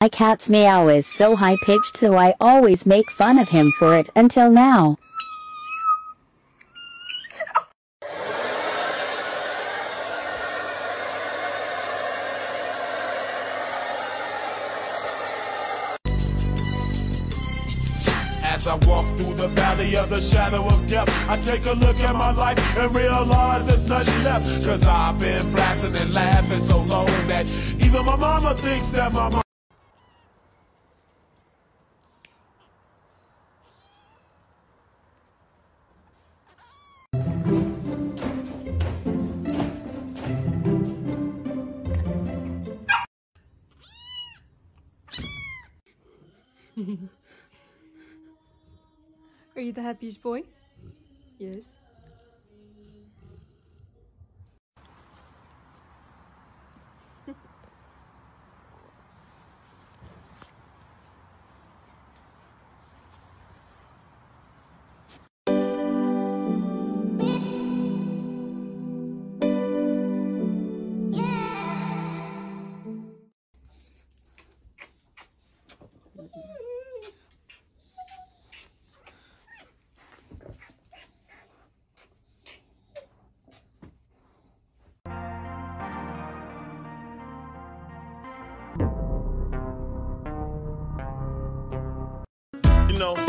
A cat's meow is so high-pitched, so I always make fun of him for it until now. As I walk through the valley of the shadow of death, I take a look at my life and realize there's nothing left. Cause I've been blasting and laughing so long that even my mama thinks that my mama. Are you the happiest boy? Yes. No.